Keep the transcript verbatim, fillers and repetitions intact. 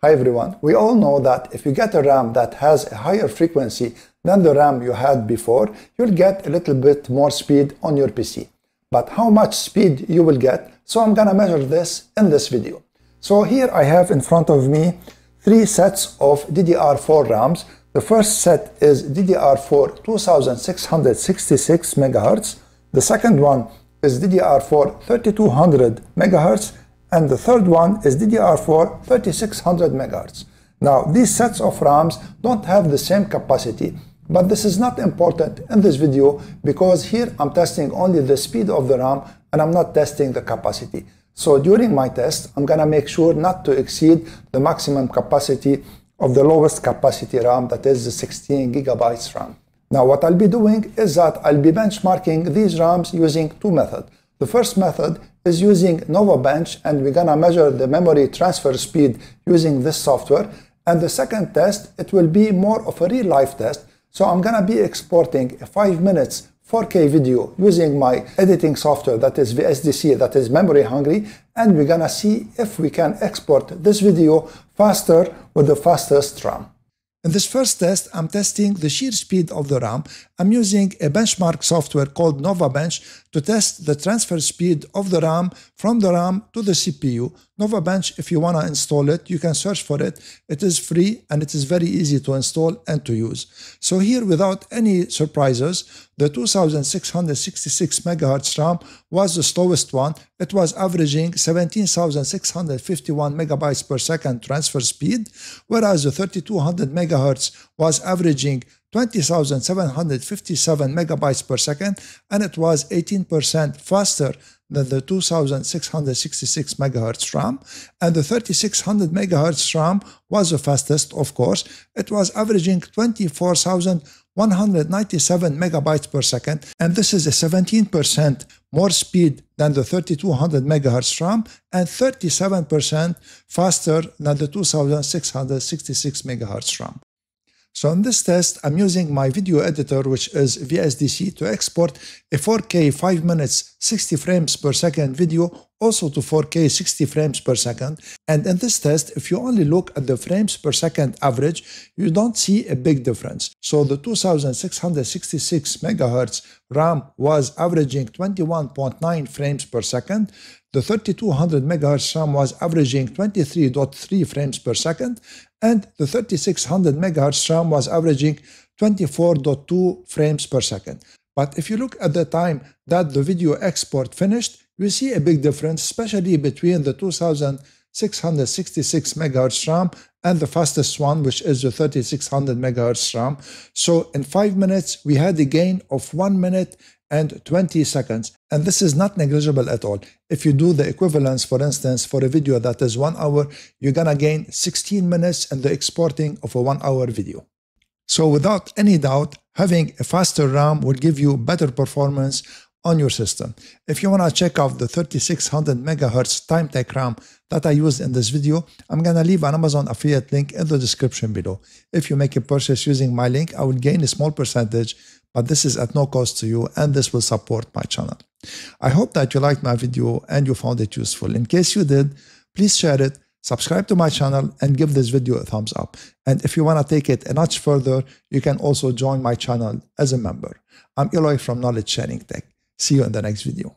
Hi everyone, we all know that if you get a RAM that has a higher frequency than the RAM you had before, you'll get a little bit more speed on your P C. But how much speed you will get, so I'm gonna measure this in this video. So here I have in front of me three sets of D D R four RAMs. The first set is D D R four two thousand six hundred sixty-six megahertz, the second one is D D R four thirty-two hundred megahertz, and the third one is D D R four thirty-six hundred megahertz. Now, these sets of RAMs don't have the same capacity, but this is not important in this video because here I'm testing only the speed of the RAM and I'm not testing the capacity. So during my test, I'm gonna make sure not to exceed the maximum capacity of the lowest capacity RAM, that is the sixteen gigabytes RAM. Now, what I'll be doing is that I'll be benchmarking these RAMs using two methods. The first method is using NovaBench, and we're gonna measure the memory transfer speed using this software. And the second test, it will be more of a real-life test. So I'm gonna be exporting a five minutes four K video using my editing software, that is V S D C, that is memory hungry, and we're gonna see if we can export this video faster with the fastest RAM. In this first test, I'm testing the sheer speed of the RAM. I'm using a benchmark software called NovaBench to test the transfer speed of the RAM from the RAM to the C P U. NovaBench, if you want to install it, you can search for it. It is free and it is very easy to install and to use. So here, without any surprises, the two thousand six hundred sixty-six megahertz RAM was the slowest one. It was averaging seventeen thousand six hundred fifty-one megabytes per second transfer speed, whereas the thirty-two hundred megahertz was averaging twenty thousand seven hundred fifty-seven megabytes per second, and it was eighteen percent faster than the two thousand six hundred sixty-six megahertz RAM. And the thirty-six hundred megahertz RAM was the fastest, of course. It was averaging twenty-four thousand one hundred ninety-seven megabytes per second, and this is a seventeen percent more speed than the thirty-two hundred megahertz RAM and thirty-seven percent faster than the two thousand six hundred sixty-six megahertz RAM. So in this test, I'm using my video editor, which is V S D C, to export a four K five minutes sixty frames per second video also to four K sixty frames per second. And in this test, if you only look at the frames per second average, you don't see a big difference. So the two thousand six hundred sixty-six megahertz RAM was averaging twenty-one point nine frames per second. The thirty-two hundred megahertz RAM was averaging twenty-three point three frames per second. And the thirty-six hundred megahertz RAM was averaging twenty-four point two frames per second. But if you look at the time that the video export finished, you see a big difference, especially between the two thousand six hundred sixty-six megahertz RAM and the fastest one, which is the thirty-six hundred megahertz RAM. So in five minutes, we had a gain of one minute and twenty seconds. And this is not negligible at all. If you do the equivalence, for instance, for a video that is one hour, you're gonna gain sixteen minutes in the exporting of a one hour video. So without any doubt, having a faster RAM will give you better performance on your system. If you want to check out the thirty-six hundred megahertz Timetec RAM that I used in this video, I'm going to leave an Amazon affiliate link in the description below. If you make a purchase using my link, I will gain a small percentage, but this is at no cost to you and this will support my channel. I hope that you liked my video and you found it useful. In case you did, please share it, subscribe to my channel, and give this video a thumbs up. And if you want to take it a notch further, you can also join my channel as a member. I'm Eloy from Knowledge Sharing Tech. See you in the next video.